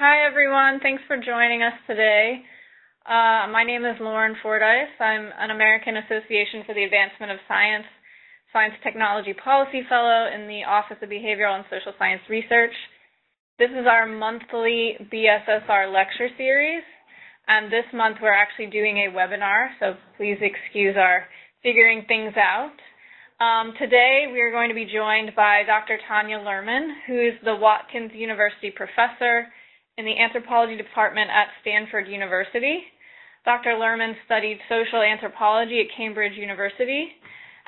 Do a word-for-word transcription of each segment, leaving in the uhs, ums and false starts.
Hi, everyone. Thanks for joining us today. Uh, my name is Lauren Fordyce. I'm an American Association for the Advancement of Science, Science Technology Policy Fellow in the Office of Behavioral and Social Science Research. This is our monthly B S S R lecture series, and this month we're actually doing a webinar, so please excuse our figuring things out. Um, today we are going to be joined by Doctor Tanya Luhrmann, who is the Watkins University Professor in the Anthropology Department at Stanford University. Doctor Luhrmann studied social anthropology at Cambridge University,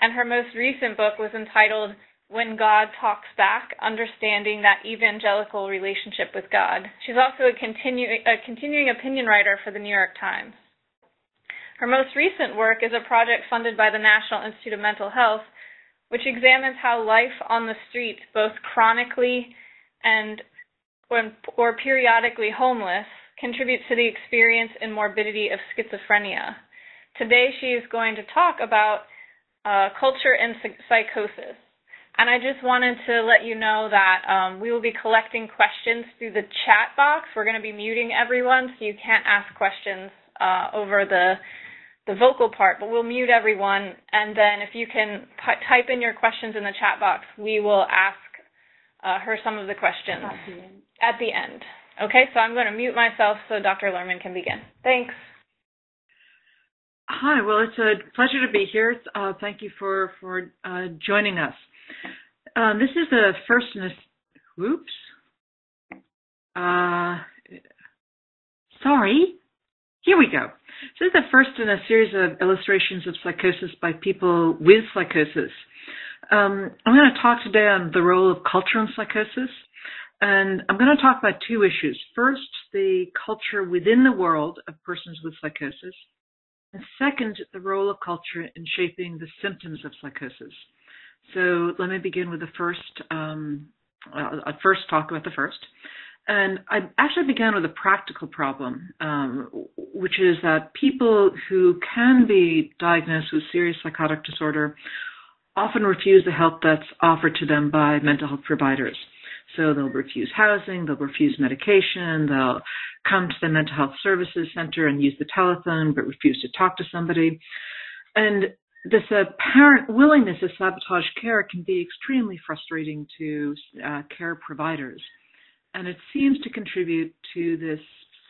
and her most recent book was entitled When God Talks Back, Understanding That Evangelical Relationship with God. She's also a, continu a continuing opinion writer for the New York Times. Her most recent work is a project funded by the National Institute of Mental Health, which examines how life on the streets, both chronically and or periodically homeless, contributes to the experience and morbidity of schizophrenia. Today she is going to talk about uh, culture and psychosis. And I just wanted to let you know that um, we will be collecting questions through the chat box. We're going to be muting everyone, so you can't ask questions uh, over the, the vocal part, but we'll mute everyone. And then if you can type in your questions in the chat box, we will ask uh, her some of the questions at the end. Okay, so I'm going to mute myself so Doctor Luhrmann can begin. Thanks. Hi, well, it's a pleasure to be here. Uh, thank you for, for uh, joining us. Um, this is the first in this, whoops, uh, sorry, here we go. This is the first in a series of illustrations of psychosis by people with psychosis. Um, I'm going to talk today on the role of culture in psychosis, and I'm going to talk about two issues. First, the culture within the world of persons with psychosis, and second, the role of culture in shaping the symptoms of psychosis. So let me begin with the first, um, I'll first talk about the first. And I actually began with a practical problem, um, which is that people who can be diagnosed with serious psychotic disorder often refuse the help that's offered to them by mental health providers. So they'll refuse housing, they'll refuse medication, they'll come to the mental health services center and use the telephone, but refuse to talk to somebody. And this apparent willingness to sabotage care can be extremely frustrating to uh, care providers, and it seems to contribute to this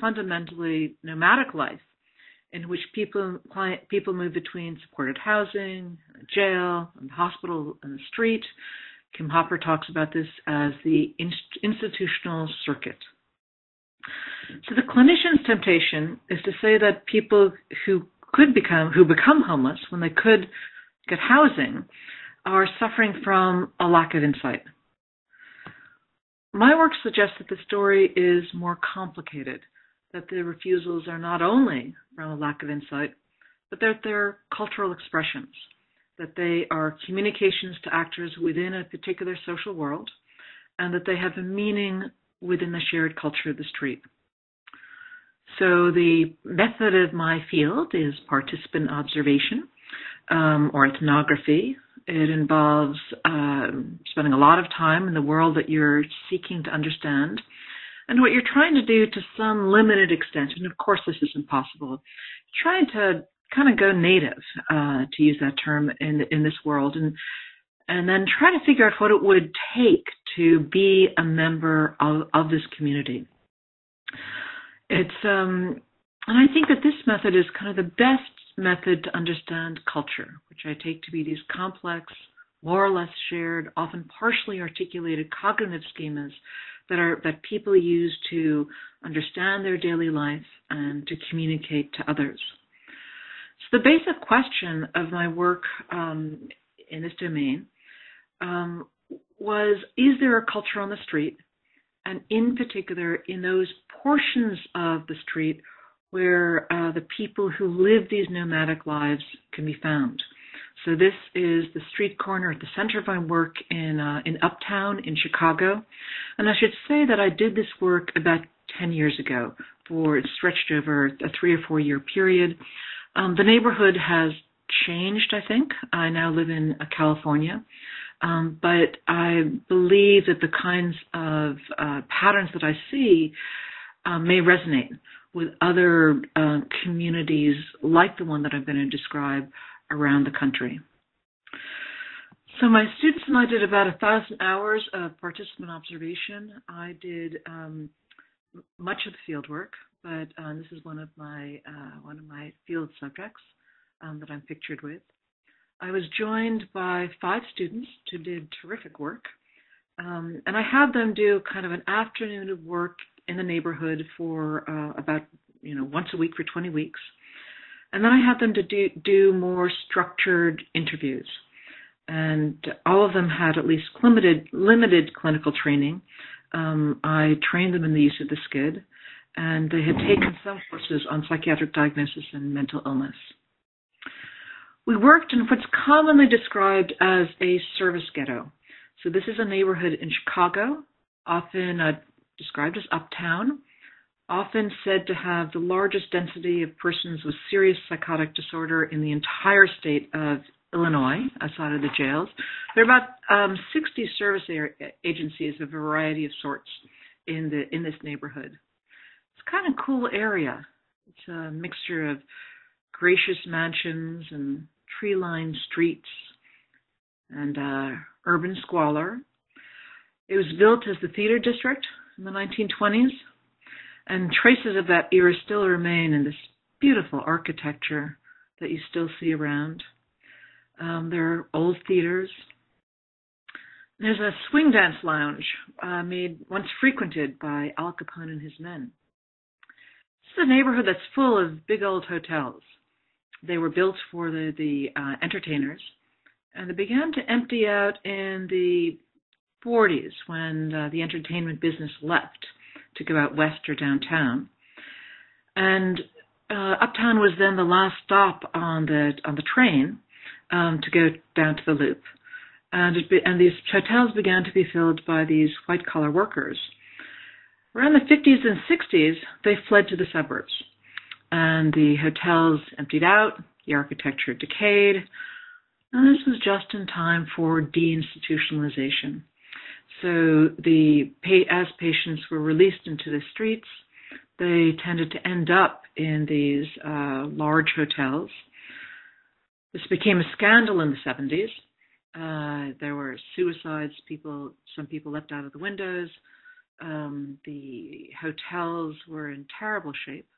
fundamentally nomadic life in which people people move between supported housing, jail, and the hospital, and the street. Kim Hopper talks about this as the inst institutional circuit. So the clinician's temptation is to say that people who could become, who become homeless when they could get housing, are suffering from a lack of insight. My work suggests that the story is more complicated, that the refusals are not only from a lack of insight, but that they're cultural expressions, that they are communications to actors within a particular social world, and that they have a meaning within the shared culture of the street. So the method of my field is participant observation um, or ethnography. It involves uh, spending a lot of time in the world that you're seeking to understand, and what you're trying to do to some limited extent, and of course this is impossible, trying to kind of go native, uh, to use that term, in, in this world, and, and then try to figure out what it would take to be a member of, of this community. It's, um, and I think that this method is kind of the best method to understand culture, which I take to be these complex, more or less shared, often partially articulated cognitive schemas that are that people use to understand their daily life and to communicate to others. So the basic question of my work um, in this domain um, was, is there a culture on the street? And in particular, in those portions of the street where uh, the people who live these nomadic lives can be found. So this is the street corner at the center of my work in, uh, in Uptown in Chicago. And I should say that I did this work about ten years ago, for it stretched over a three or four year period. Um, the neighborhood has changed, I think. I now live in uh, California. Um, but I believe that the kinds of uh, patterns that I see uh, may resonate with other uh, communities like the one that I'm going to describe around the country. So my students and I did about a thousand hours of participant observation. I did um, much of the field work, but uh, this is one of my uh, one of my field subjects um, that I'm pictured with. I was joined by five students who did terrific work, um, and I had them do kind of an afternoon of work in the neighborhood for uh, about you know once a week for twenty weeks, and then I had them to do do more structured interviews. And all of them had at least limited, limited clinical training. Um, I trained them in the use of the SCID, and they had taken some courses on psychiatric diagnosis and mental illness. We worked in what's commonly described as a service ghetto. So this is a neighborhood in Chicago, often uh, described as Uptown, often said to have the largest density of persons with serious psychotic disorder in the entire state of Illinois, outside of the jails. There are about um, sixty service agencies of a variety of sorts in the in this neighborhood. It's kind of a cool area. It's a mixture of gracious mansions and tree-lined streets and uh, urban squalor. It was built as the theater district in the nineteen twenties, and traces of that era still remain in this beautiful architecture that you still see around. Um, there are old theaters. There's a swing dance lounge uh, made once frequented by Al Capone and his men. This is a neighborhood that's full of big old hotels. They were built for the, the uh, entertainers, and they began to empty out in the forties when uh, the entertainment business left to go out west or downtown. And uh, Uptown was then the last stop on the on the train. Um, to go down to the loop, and, it be, and these hotels began to be filled by these white-collar workers. Around the fifties and sixties, they fled to the suburbs, and the hotels emptied out, the architecture decayed, and this was just in time for deinstitutionalization. So the as patients were released into the streets, they tended to end up in these uh, large hotels. This became a scandal in the seventies. Uh, there were suicides. People, some people leapt out of the windows. Um, the hotels were in terrible shape.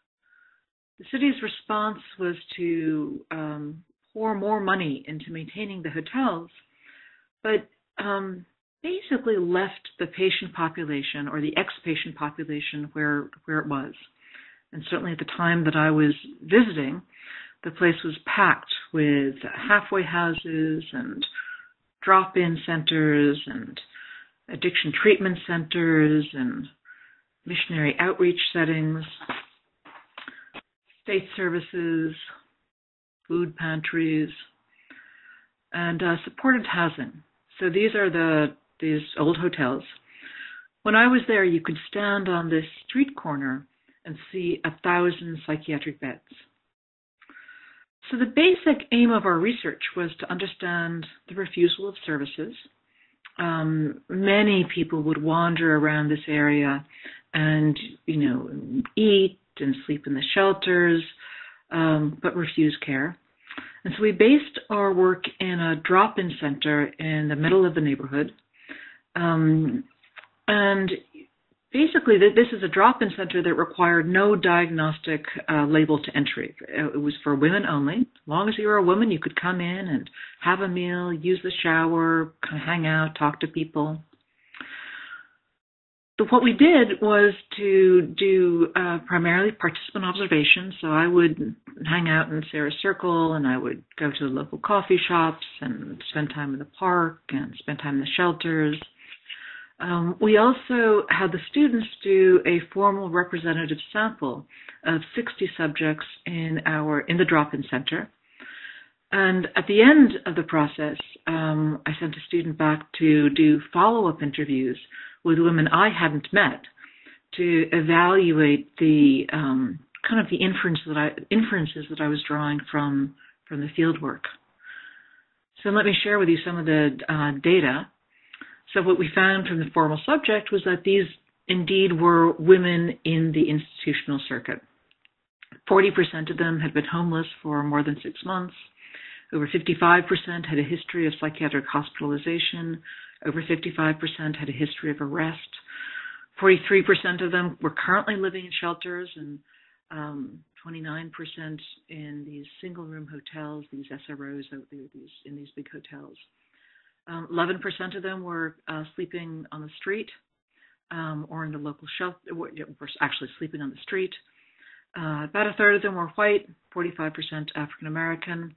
The city's response was to um, pour more money into maintaining the hotels, but um, basically left the patient population or the ex-patient population where, where it was. And certainly at the time that I was visiting, the place was packed with halfway houses and drop-in centers and addiction treatment centers and missionary outreach settings, state services, food pantries, and uh, supported housing. So these are the these old hotels. When I was there, you could stand on this street corner and see a thousand psychiatric beds. So the basic aim of our research was to understand the refusal of services. Um, many people would wander around this area and, you know, eat and sleep in the shelters, um, but refuse care. And so we based our work in a drop-in center in the middle of the neighborhood. Um, and basically, this is a drop-in center that required no diagnostic uh, label to entry. It was for women only. As long as you were a woman, you could come in and have a meal, use the shower, hang out, talk to people. But what we did was to do uh, primarily participant observation. So I would hang out in Sarah's Circle, and I would go to the local coffee shops and spend time in the park and spend time in the shelters. Um, we also had the students do a formal representative sample of sixty subjects in our in the drop-in center. And at the end of the process, um, I sent a student back to do follow-up interviews with women I hadn't met to evaluate the um, kind of the inference that I, inferences that I was drawing from, from the field work. So let me share with you some of the uh, data. So what we found from the formal subject was that these indeed were women in the institutional circuit. forty percent of them had been homeless for more than six months. Over fifty-five percent had a history of psychiatric hospitalization. Over fifty-five percent had a history of arrest. forty-three percent of them were currently living in shelters, and um, twenty-nine percent in these single-room hotels, these S R Os out there, these, in these big hotels. Um, eleven percent of them were uh, sleeping on the street um, or in the local shelter, were actually sleeping on the street. Uh, about a third of them were white, forty-five percent African-American.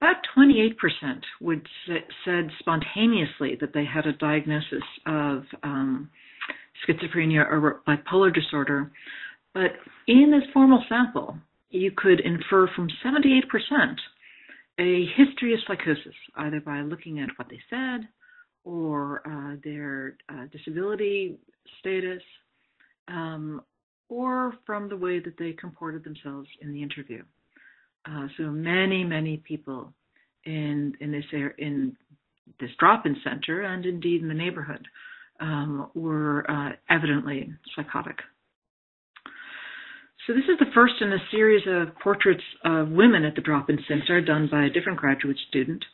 About twenty-eight percent would say, said spontaneously that they had a diagnosis of um, schizophrenia or bipolar disorder. But in this formal sample, you could infer from seventy-eight percent a history of psychosis, either by looking at what they said or uh, their uh, disability status, um, or from the way that they comported themselves in the interview. Uh, so many, many people in in this area, in this drop-in center, and indeed in the neighborhood, um, were uh, evidently psychotic. So this is the first in a series of portraits of women at the drop-in center done by a different graduate student.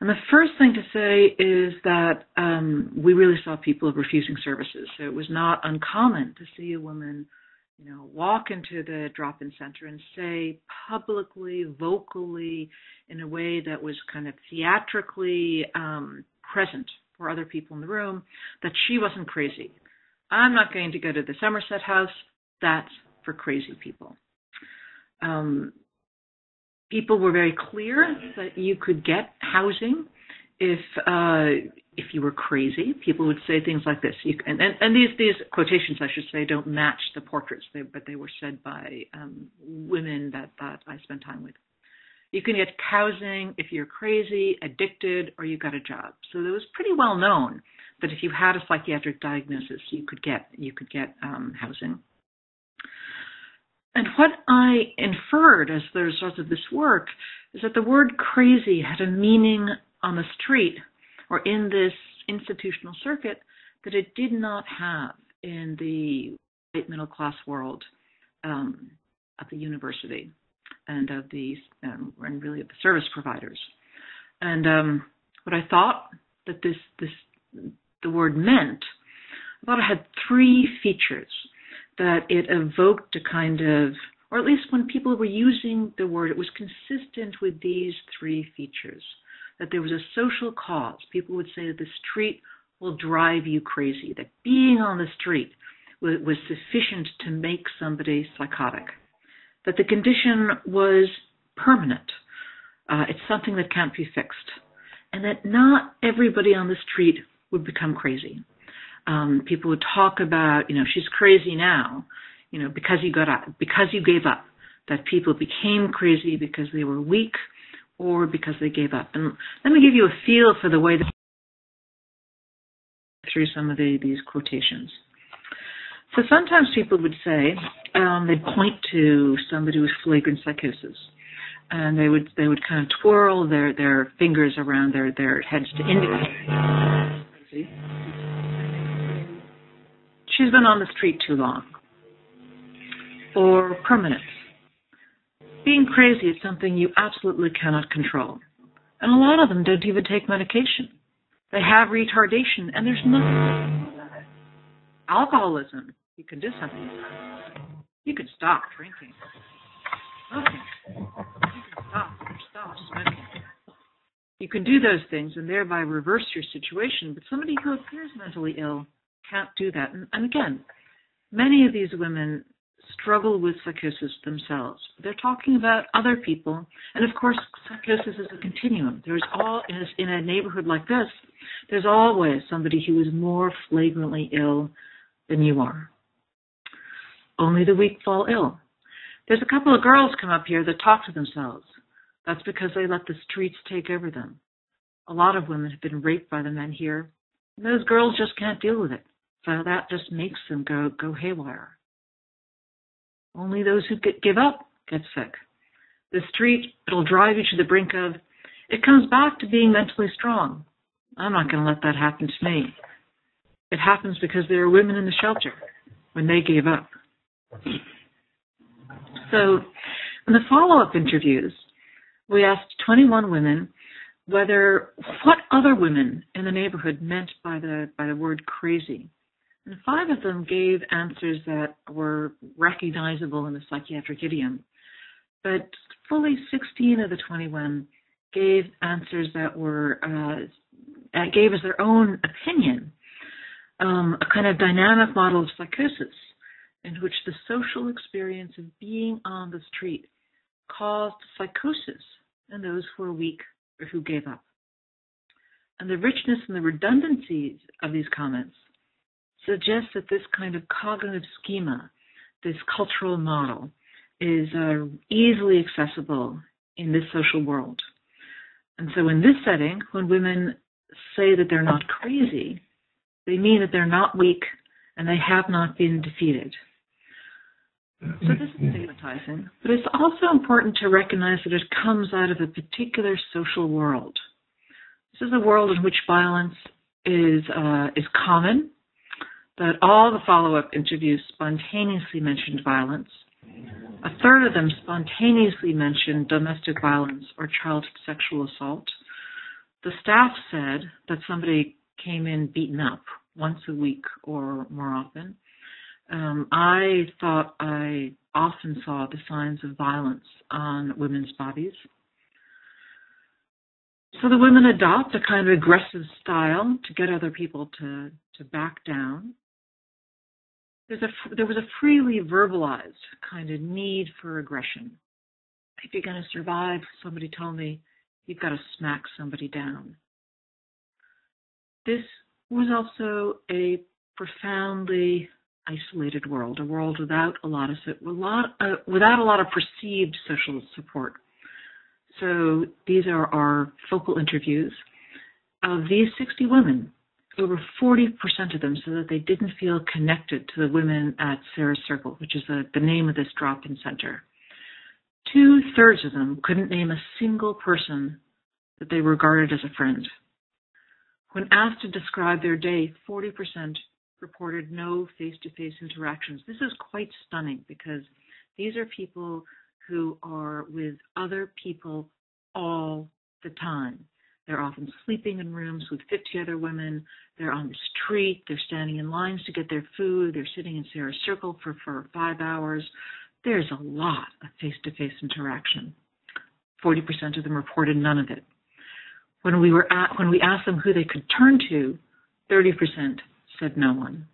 And the first thing to say is that um, we really saw people refusing services. So it was not uncommon to see a woman, you know, walk into the drop-in center and say publicly, vocally, in a way that was kind of theatrically um, present for other people in the room, that she wasn't crazy. I'm not going to go to the Somerset House. That's for crazy people. Um, people were very clear that you could get housing if uh, if you were crazy. People would say things like this. You, and, and, and these, these quotations, I should say, don't match the portraits, they, but they were said by um, women that, that I spent time with. You can get housing if you're crazy, addicted, or you got a job. So it was pretty well known that if you had a psychiatric diagnosis, you could get, you could get um, housing. And what I inferred as the result of this work is that the word crazy had a meaning on the street or in this institutional circuit that it did not have in the white middle-class world um, of the university and of the, um, and really of the service providers. And um, what I thought that this, this, the word meant, I thought it had three features that it evoked a kind of, or at least when people were using the word, it was consistent with these three features. That there was a social cause. People would say that the street will drive you crazy, that being on the street was sufficient to make somebody psychotic, that the condition was permanent. Uh, it's something that can't be fixed, and that not everybody on the street would become crazy. Um, people would talk about, you know, she's crazy now, you know, because you got up, because you gave up, that people became crazy because they were weak, or because they gave up. And let me give you a feel for the way that through some of the, these quotations. So sometimes people would say, um, they'd point to somebody with flagrant psychosis, and they would they would kind of twirl their, their fingers around their, their heads to indicate. See? She's been on the street too long. Or permanence. Being crazy is something you absolutely cannot control. And a lot of them don't even take medication. They have retardation, and there's nothing about it. Alcoholism, you can do something about it. You can stop drinking. Smoking. You can stop or stop smoking. You can do those things and thereby reverse your situation, but somebody who appears mentally ill can't do that. And, and again, many of these women struggle with psychosis themselves. They're talking about other people, and of course, psychosis is a continuum. There's all in a, in a neighborhood like this, there's always somebody who is more flagrantly ill than you are. Only the weak fall ill. There's a couple of girls come up here that talk to themselves. That's because they let the streets take over them. A lot of women have been raped by the men here, and those girls just can't deal with it. So that just makes them go go haywire. Only those who get, give up get sick. The street, it'll drive you to the brink of, it comes back to being mentally strong. I'm not going to let that happen to me. It happens because there are women in the shelter when they gave up. So in the follow-up interviews, we asked twenty-one women whether what other women in the neighborhood meant by the by the word crazy. And five of them gave answers that were recognizable in the psychiatric idiom. But fully sixteen of the twenty-one gave answers that were, uh, gave as their own opinion, um, a kind of dynamic model of psychosis in which the social experience of being on the street caused psychosis in those who were weak or who gave up. And the richness and the redundancies of these comments suggest that this kind of cognitive schema, this cultural model, is uh, easily accessible in this social world. And so in this setting, when women say that they're not crazy, they mean that they're not weak and they have not been defeated. So this is stigmatizing, but it's also important to recognize that it comes out of a particular social world. This is a world in which violence is, uh, is common, that all the follow-up interviews spontaneously mentioned violence. A third of them spontaneously mentioned domestic violence or child sexual assault. The staff said that somebody came in beaten up once a week or more often. Um, I thought I often saw the signs of violence on women's bodies. So the women adopt a kind of aggressive style to get other people to, to back down. There's a, there was a freely verbalized kind of need for aggression. If you're going to survive, somebody told me, you've got to smack somebody down. This was also a profoundly isolated world, a world without a lot of a lot, uh, without a lot of perceived social support. So these are our focal interviews of these sixty women. Over forty percent of them said that they didn't feel connected to the women at Sarah's Circle, which is the, the name of this drop-in center. Two-thirds of them couldn't name a single person that they regarded as a friend. When asked to describe their day, forty percent reported no face-to-face interactions. This is quite stunning because these are people who are with other people all the time. They're often sleeping in rooms with fifty other women. They're on the street. They're standing in lines to get their food. They're sitting in Sarah's Circle for, for five hours. There's a lot of face-to-face interaction. forty percent of them reported none of it. When we, were at, when we asked them who they could turn to, thirty percent said no one.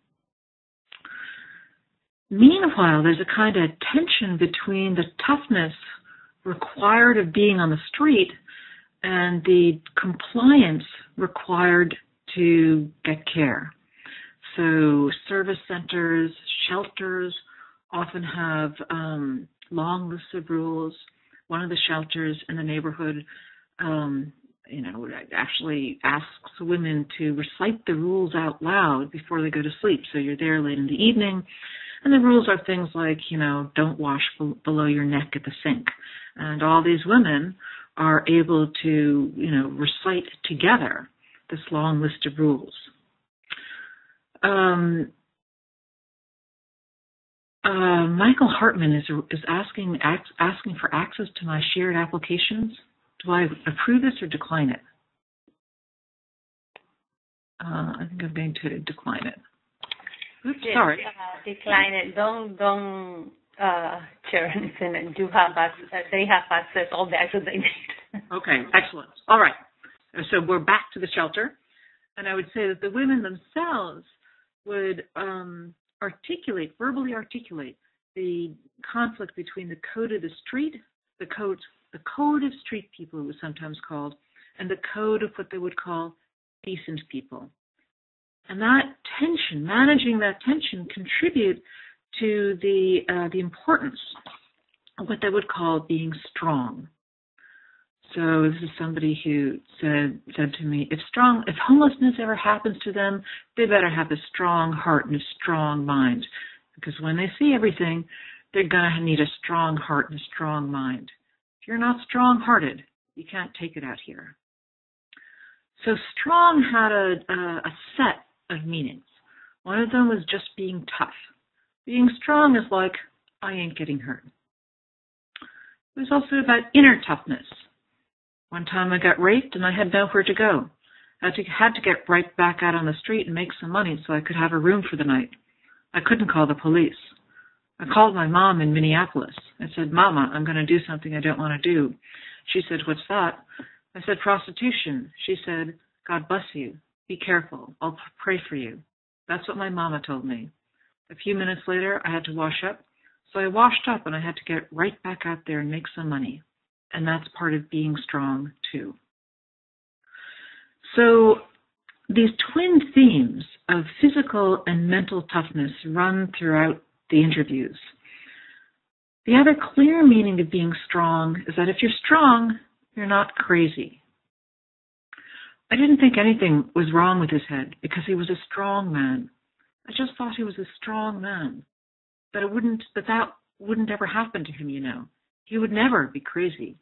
Meanwhile, there's a kind of tension between the toughness required of being on the street and the compliance required to get care. So service centers, shelters often have um, long lists of rules. One of the shelters in the neighborhood um, you know, actually asks women to recite the rules out loud before they go to sleep. So you're there late in the evening, and the rules are things like, you know, don't wash below your neck at the sink. And all these women are able to, you know, recite together this long list of rules. Um, uh, Michael Hartman is is asking asking for access to my shared applications. Do I approve this or decline it? Uh, I think I'm going to decline it. Oops, yes, sorry. Uh, decline it. Don't don't. Uh, sure, you have access, uh, they have access, all the access they need. Okay, excellent. All right, so we're back to the shelter, and I would say that the women themselves would um, articulate, verbally articulate, the conflict between the code of the street, the code, the code of street people, it was sometimes called, and the code of what they would call decent people. And that tension, managing that tension, contribute to the uh, the importance of what they would call being strong. So this is somebody who said said to me, if strong, if homelessness ever happens to them, they better have a strong heart and a strong mind, because when they see everything, they're gonna need a strong heart and a strong mind. If you're not strong-hearted, you can't take it out here. So strong had a a, a set of meanings. One of them was just being tough. Being strong is like, I ain't getting hurt. It was also about inner toughness. One time I got raped and I had nowhere to go. I had to, had to get right back out on the street and make some money so I could have a room for the night. I couldn't call the police. I called my mom in Minneapolis. I said, Mama, I'm going to do something I don't want to do. She said, what's that? I said, prostitution. She said, God bless you. Be careful. I'll pray for you. That's what my mama told me. A few minutes later, I had to wash up. So I washed up and I had to get right back out there and make some money. And that's part of being strong, too. So these twin themes of physical and mental toughness run throughout the interviews. The other clear meaning of being strong is that if you're strong, you're not crazy. I didn't think anything was wrong with his head because he was a strong man. I just thought he was a strong man. That it wouldn't, that that wouldn't ever happen to him, you know. He would never be crazy.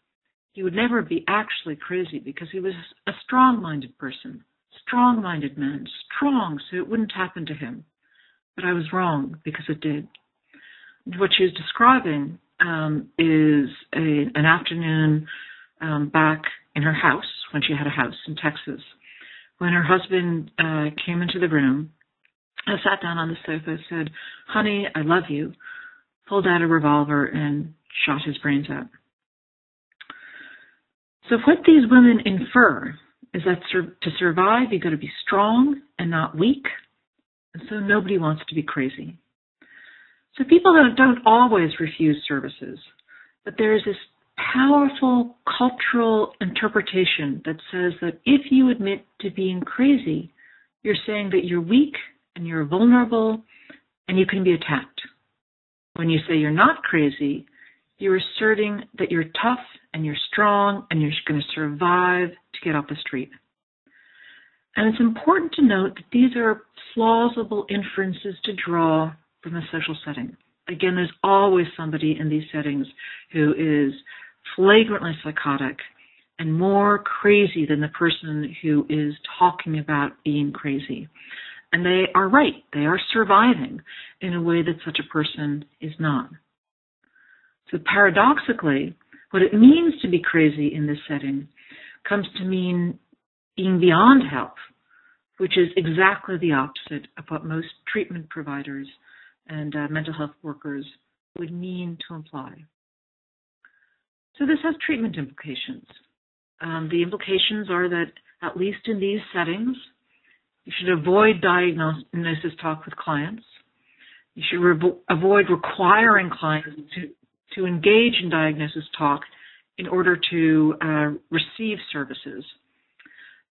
He would never be actually crazy because he was a strong-minded person, strong-minded man, strong, so it wouldn't happen to him. But I was wrong because it did. What she's describing um, is a, an afternoon um, back in her house, when she had a house in Texas, when her husband uh, came into the room. I sat down on the sofa, said, honey, I love you, pulled out a revolver and shot his brains out. So what these women infer is that sur- to survive, you've got to be strong and not weak, and so nobody wants to be crazy. So people don't, don't always refuse services, but there is this powerful cultural interpretation that says that if you admit to being crazy, you're saying that you're weak and you're vulnerable, and you can be attacked. When you say you're not crazy, you're asserting that you're tough and you're strong and you're going to survive to get off the street. And it's important to note that these are plausible inferences to draw from a social setting. Again, there's always somebody in these settings who is flagrantly psychotic and more crazy than the person who is talking about being crazy. And they are right. They are surviving in a way that such a person is not. So paradoxically, what it means to be crazy in this setting comes to mean being beyond help, which is exactly the opposite of what most treatment providers and uh, mental health workers would mean to imply. So this has treatment implications. Um, the implications are that, at least in these settings, you should avoid diagnosis talk with clients. You should re- avoid requiring clients to, to engage in diagnosis talk in order to uh, receive services.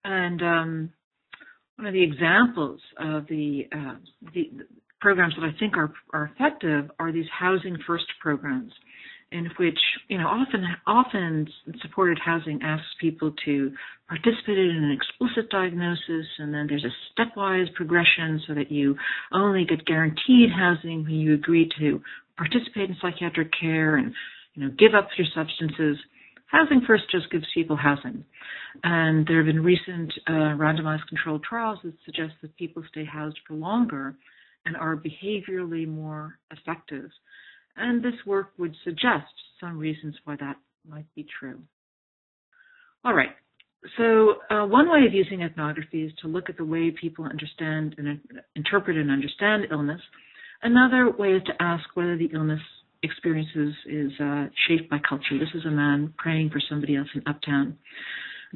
And um, one of the examples of the, uh, the programs that I think are, are effective are these housing first programs, in which, you know, often often supported housing asks people to participate in an explicit diagnosis, and then there's a stepwise progression so that you only get guaranteed housing when you agree to participate in psychiatric care and, you know, give up your substances. Housing First just gives people housing. And there have been recent uh, randomized controlled trials that suggest that people stay housed for longer and are behaviorally more effective. And this work would suggest some reasons why that might be true. All right, so uh, one way of using ethnography is to look at the way people understand and uh, interpret and understand illness. Another way is to ask whether the illness experiences is uh, shaped by culture. This is a man praying for somebody else in Uptown.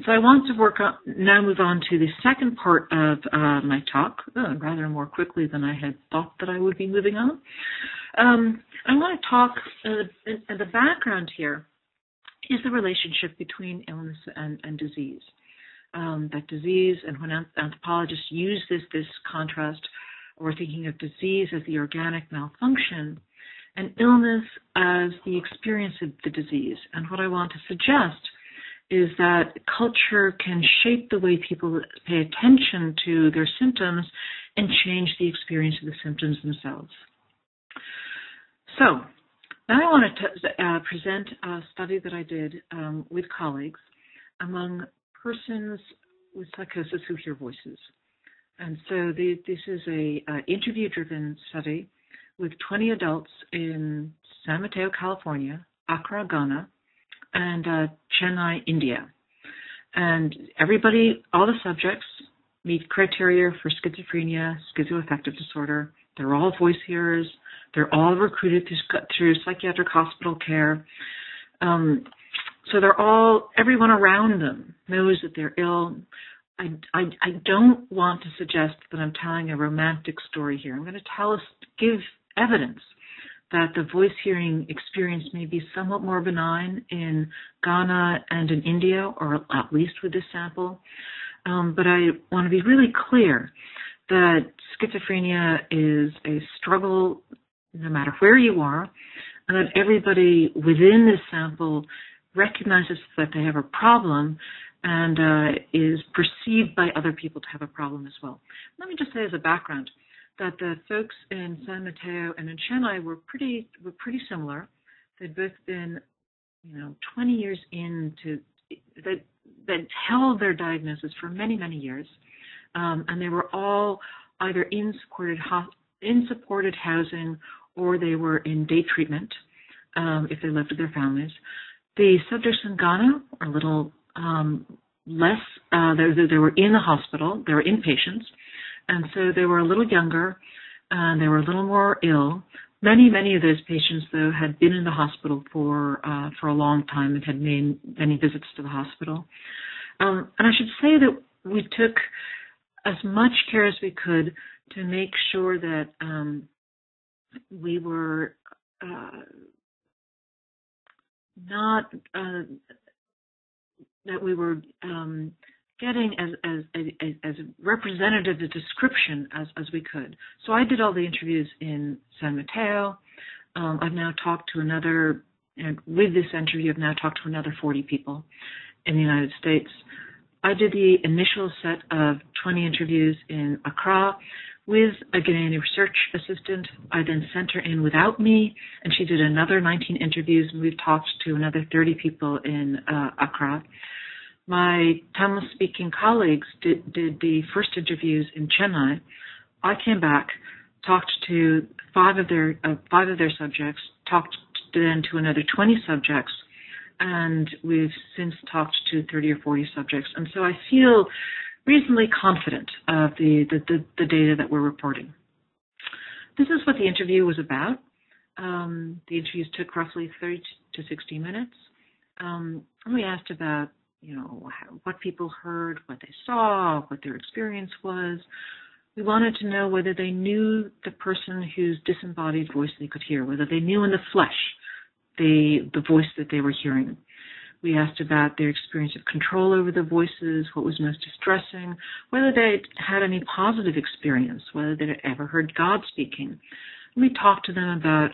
So I want to work on, now move on to the second part of uh, my talk, oh, rather more quickly than I had thought that I would be moving on. Um, I want to talk, uh, in, in the background here is the relationship between illness and, and disease. Um, that disease, and when anthropologists use this, this contrast, we're thinking of disease as the organic malfunction and illness as the experience of the disease. And what I want to suggest is that culture can shape the way people pay attention to their symptoms and change the experience of the symptoms themselves. So now I want to t- uh, present a study that I did um, with colleagues among persons with psychosis who hear voices. And so the, this is a uh, interview-driven study with twenty adults in San Mateo, California, Accra, Ghana, and uh, Chennai, India. And everybody, all the subjects meet criteria for schizophrenia, schizoaffective disorder. They're all voice hearers. They're all recruited through, through psychiatric hospital care. Um, so they're all, everyone around them knows that they're ill. I, I, I don't want to suggest that I'm telling a romantic story here. I'm going to tell us, give evidence that the voice hearing experience may be somewhat more benign in Ghana and in India, or at least with this sample. Um, but I want to be really clear that schizophrenia is a struggle no matter where you are, and that everybody within this sample recognizes that they have a problem and uh, is perceived by other people to have a problem as well. Let me just say as a background that the folks in San Mateo and in Chennai were pretty were pretty similar. They'd both been, you know, twenty years into, they they'd held their diagnosis for many, many years, um, and they were all either in supported in supported housing or they were in day treatment um, if they lived with their families. The subjects in Ghana are a little um, less, uh, they, they were in the hospital, they were inpatients, and so they were a little younger, and they were a little more ill. Many, many of those patients, though, had been in the hospital for uh, for a long time and had made many visits to the hospital. Um, and I should say that we took as much care as we could to make sure that um, we were uh, not uh, that we were um, getting as as as, as representative a description as, as we could. So I did all the interviews in San Mateo. Um, I've now talked to another, and with this interview, I've now talked to another forty people in the United States. I did the initial set of twenty interviews in Accra with a Ghanaian research assistant. I then sent her in without me, and she did another nineteen interviews, and we've talked to another thirty people in uh, Accra. My Tamil-speaking colleagues did, did the first interviews in Chennai. I came back, talked to five of their uh, five of their subjects, talked then to another twenty subjects, and we've since talked to thirty or forty subjects. And so I feel reasonably confident of the, the, the, the data that we're reporting. This is what the interview was about. Um, the interviews took roughly thirty to sixty minutes. Um, and we asked about, you know, what people heard, what they saw, what their experience was. We wanted to know whether they knew the person whose disembodied voice they could hear, whether they knew in the flesh The, the voice that they were hearing. We asked about their experience of control over the voices, what was most distressing, whether they had any positive experience, whether they had ever heard God speaking. And we talked to them about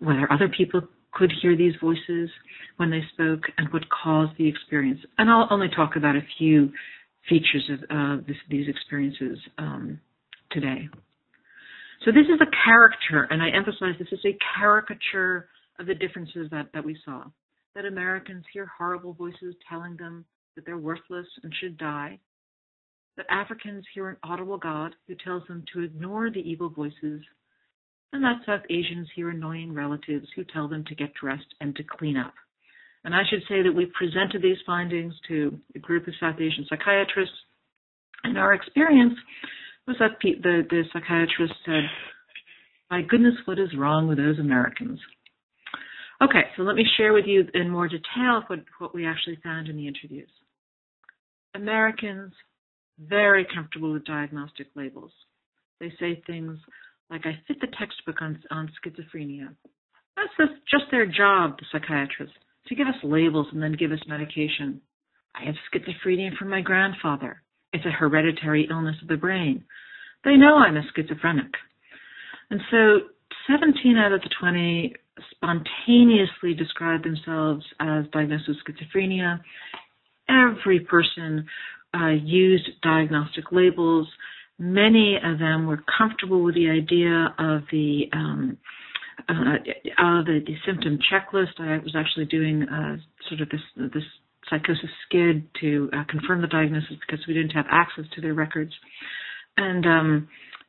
whether other people could hear these voices when they spoke and what caused the experience. And I'll only talk about a few features of uh, this, these experiences um, today. So this is a caricature, and I emphasize this is a caricature of the differences that, that we saw, that Americans hear horrible voices telling them that they're worthless and should die, that Africans hear an audible God who tells them to ignore the evil voices, and that South Asians hear annoying relatives who tell them to get dressed and to clean up. And I should say that we presented these findings to a group of South Asian psychiatrists, and our experience was that the, the psychiatrist said, "My goodness, what is wrong with those Americans?" Okay, so let me share with you in more detail what, what we actually found in the interviews. Americans, very comfortable with diagnostic labels. They say things like, "I fit the textbook on, on schizophrenia." That's just, just their job, the psychiatrist, to give us labels and then give us medication. "I have schizophrenia from my grandfather. It's a hereditary illness of the brain." They know I'm a schizophrenic. And so seventeen out of the twenty spontaneously described themselves as diagnosed with schizophrenia. Every person uh, used diagnostic labels. Many of them were comfortable with the idea of the um, uh, uh, the, the symptom checklist. I was actually doing uh, sort of this this psychosis skid to uh, confirm the diagnosis because we didn't have access to their records. And um,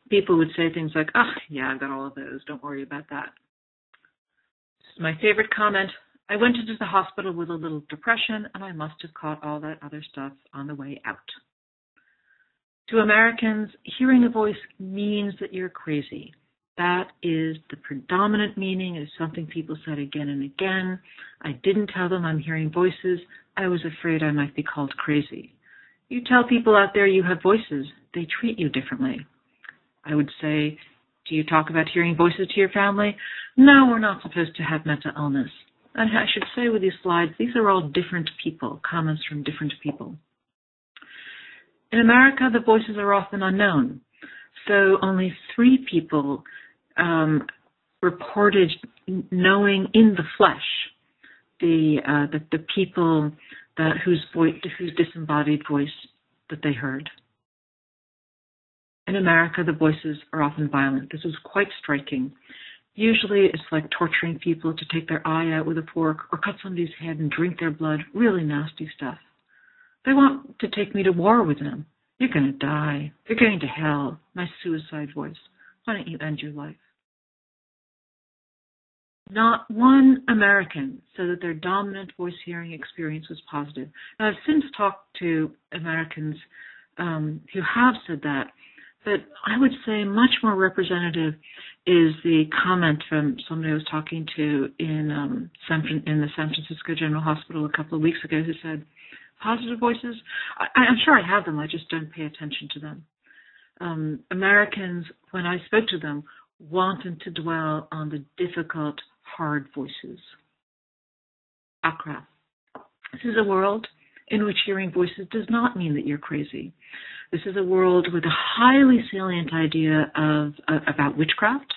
people would say things like, oh, yeah, I've got all of those. Don't worry about that. This is my favorite comment. I went into the hospital with a little depression, and I must have caught all that other stuff on the way out. To Americans, hearing a voice means that you're crazy. That is the predominant meaning. It is something people said again and again. I didn't tell them I'm hearing voices. I was afraid I might be called crazy. You tell people out there you have voices, they treat you differently. I would say, do you talk about hearing voices to your family? No, we're not supposed to have mental illness. And I should say with these slides, these are all different people, comments from different people. In America, the voices are often unknown. So only three people um, reported knowing in the flesh the uh, the, the people that whose voice, whose disembodied voice that they heard. In America, the voices are often violent. This is quite striking. Usually it's like torturing people to take their eye out with a fork or cut somebody's head and drink their blood, really nasty stuff. They want to take me to war with them. You're going to die. You're going to hell. My suicide voice. Why don't you end your life? Not one American said that their dominant voice hearing experience was positive. Now, I've since talked to Americans um, who have said that, but I would say much more representative is the comment from somebody I was talking to in, um, San, in the San Francisco General Hospital a couple of weeks ago who said, positive voices, I, I'm sure I have them, I just don't pay attention to them. Um, Americans, when I spoke to them, wanted to dwell on the difficult, hard voices. Accra. This is a world in which hearing voices does not mean that you're crazy. This is a world with a highly salient idea of uh, about witchcraft,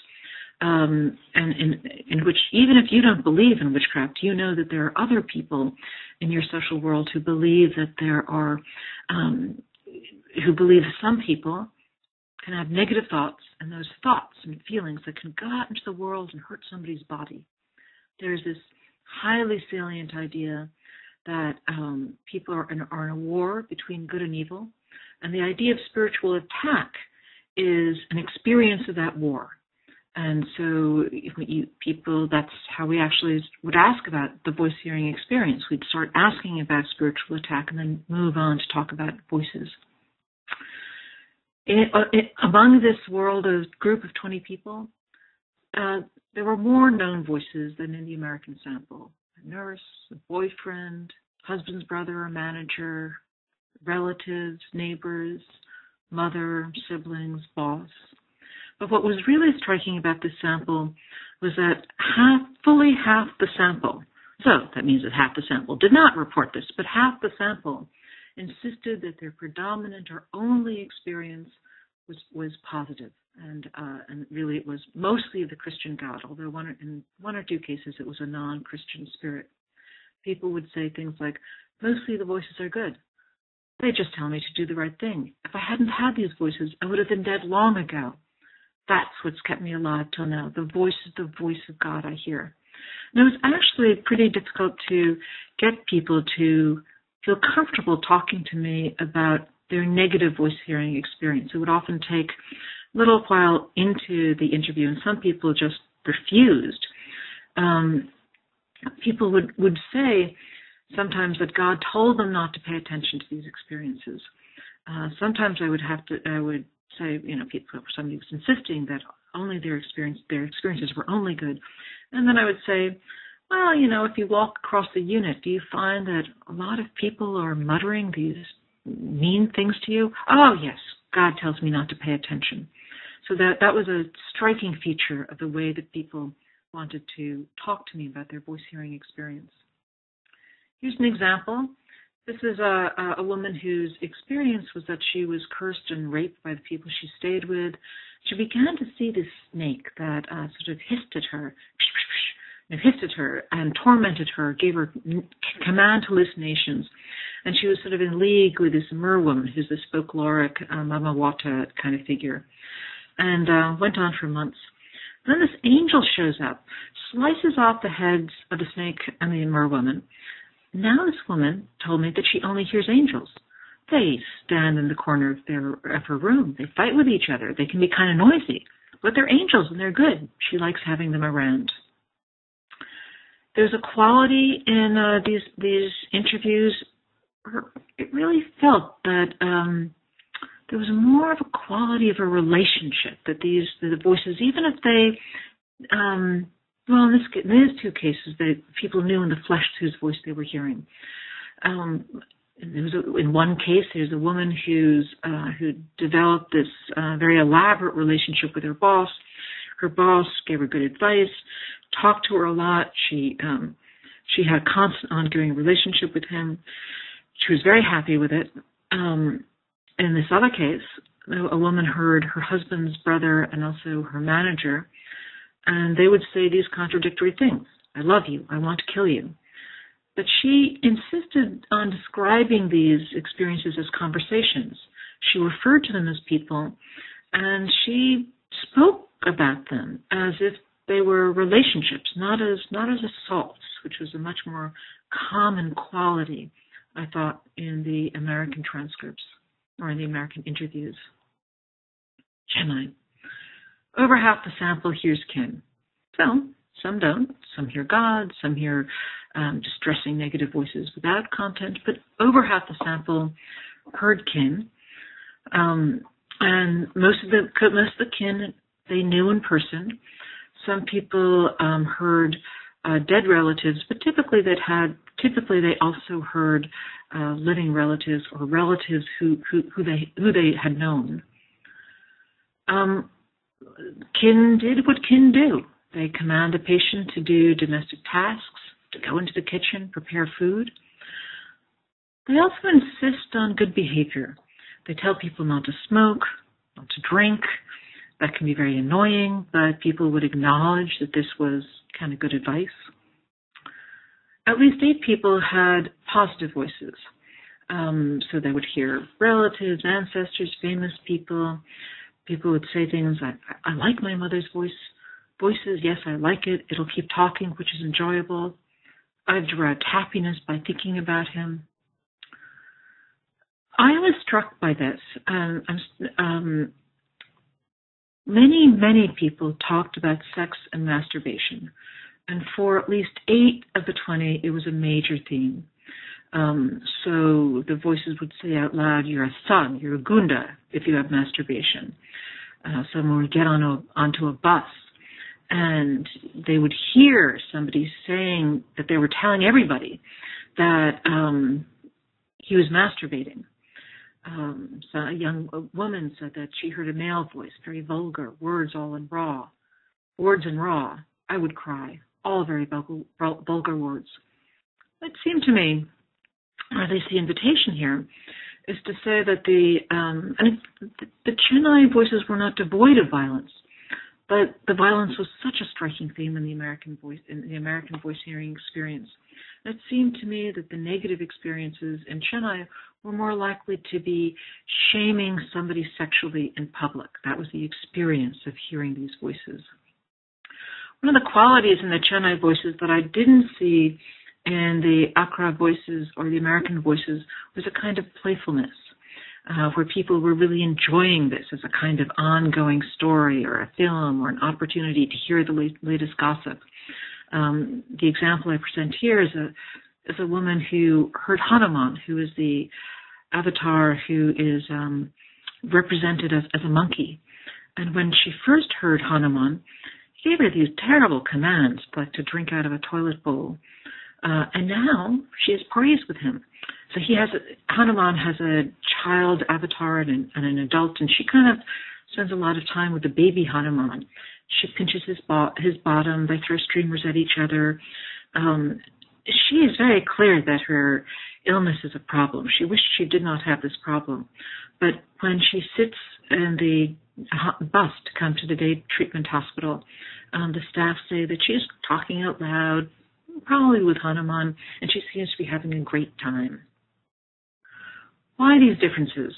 um, and in, in which even if you don't believe in witchcraft, you know that there are other people in your social world who believe that there are, um, who believe some people can have negative thoughts, and those thoughts and feelings that can go out into the world and hurt somebody's body. There's this highly salient idea that um, people are in, are in a war between good and evil, and the idea of spiritual attack is an experience of that war. And so if we, you, people, that's how we actually would ask about the voice hearing experience. We'd start asking about spiritual attack and then move on to talk about voices. It, it, among this world, a group of twenty people, uh, there were more known voices than in the American sample. A nurse, a boyfriend, husband's brother or manager, relatives, neighbors, mother, siblings, boss. But what was really striking about this sample was that half, fully half the sample, so that means that half the sample did not report this, but half the sample insisted that their predominant or only experience was, was positive. And, uh, and really it was mostly the Christian God, although one, in one or two cases it was a non-Christian spirit. People would say things like, mostly the voices are good. They just tell me to do the right thing. If I hadn't had these voices, I would have been dead long ago. That's what's kept me alive till now. The voice is the voice of God I hear. And it was actually pretty difficult to get people to feel comfortable talking to me about their negative voice hearing experience. It would often take a little while into the interview, and some people just refused. Um, people would, would say sometimes that God told them not to pay attention to these experiences. Uh, sometimes I would have to, I would say, you know, people, somebody was insisting that only their experience, their experiences were only good. And then I would say, well, you know, if you walk across the unit, do you find that a lot of people are muttering these mean things to you? Oh, yes, God tells me not to pay attention. So that, that was a striking feature of the way that people wanted to talk to me about their voice hearing experience. Here's an example. This is a, a woman whose experience was that she was cursed and raped by the people she stayed with. She began to see this snake that uh, sort of hissed at her, and hissed at her and tormented her, gave her command hallucinations. And she was sort of in league with this merwoman, who's this folkloric uh, Mama Wata kind of figure, and uh, went on for months. And then this angel shows up, slices off the heads of the snake and the merwoman. Now this woman told me that she only hears angels. They stand in the corner of their of her room. They fight with each other. They can be kind of noisy, but they're angels and they're good. She likes having them around. There's a quality in uh, these these interviews. It really felt that um, there was more of a quality of a relationship that these the voices, even if they, um, well, in, this, in these two cases, that people knew in the flesh whose voice they were hearing. Um, there was a, in one case, there's a woman who's uh, who developed this uh, very elaborate relationship with her boss. Her boss gave her good advice, talked to her a lot. She um, she had a constant, ongoing relationship with him. She was very happy with it. Um, in this other case, a woman heard her husband's brother and also her manager, and they would say these contradictory things. I love you. I want to kill you. But she insisted on describing these experiences as conversations. She referred to them as people, and she spoke about them as if they were relationships, not as not as assaults, which was a much more common quality, I thought, in the American transcripts or in the American interviews. Chennai. Over half the sample hears Kim. So some don't. Some hear God. Some hear um, distressing negative voices without content. But over half the sample heard Kim, um, and most of the most of the Kim they knew in person. Some people um, heard uh, dead relatives, but typically they'd had. Typically, they also heard uh, living relatives or relatives who, who, who they who they had known. Um, kin did what kin do. They command a patient to do domestic tasks, to go into the kitchen, prepare food. They also insist on good behavior. They tell people not to smoke, not to drink. That can be very annoying, but people would acknowledge that this was kind of good advice. At least eight people had positive voices. Um, so they would hear relatives, ancestors, famous people. People would say things like, I, I like my mother's voice. Voices, yes, I like it. It'll keep talking, which is enjoyable. I've derived happiness by thinking about him. I was struck by this. Um, I'm, um, many, many people talked about sex and masturbation. And for at least eight of the twenty, it was a major theme. Um, so the voices would say out loud, you're a thug, you're a gunda if you have masturbation. Uh, someone would get on a, onto a bus, and they would hear somebody saying that they were telling everybody that um, he was masturbating. Um, so a young woman said that she heard a male voice, very vulgar, words all in raw, words in raw. I would cry. All very vulgar words. It seemed to me, or at least the invitation here, is to say that the um, and the Chennai voices were not devoid of violence, but the violence was such a striking theme in the American voice in the American voice hearing experience. It seemed to me that the negative experiences in Chennai were more likely to be shaming somebody sexually in public. That was the experience of hearing these voices. One of the qualities in the Chennai voices that I didn't see in the Accra voices or the American voices was a kind of playfulness, uh, where people were really enjoying this as a kind of ongoing story or a film or an opportunity to hear the late, latest gossip. Um, the example I present here is a is a woman who heard Hanuman, who is the avatar who is um, represented as, as a monkey. And when she first heard Hanuman, gave her these terrible commands, like to drink out of a toilet bowl. Uh, and now she has parties with him. So he has, a, Hanuman has a child avatar and an, and an adult, and she kind of spends a lot of time with the baby Hanuman. She pinches his, bo his bottom. They throw streamers at each other. Um, she is very clear that her illness is a problem. She wished she did not have this problem. But when she sits in the bus to come to the day treatment hospital, Um, the staff say that she's talking out loud, probably with Hanuman, and she seems to be having a great time. Why these differences?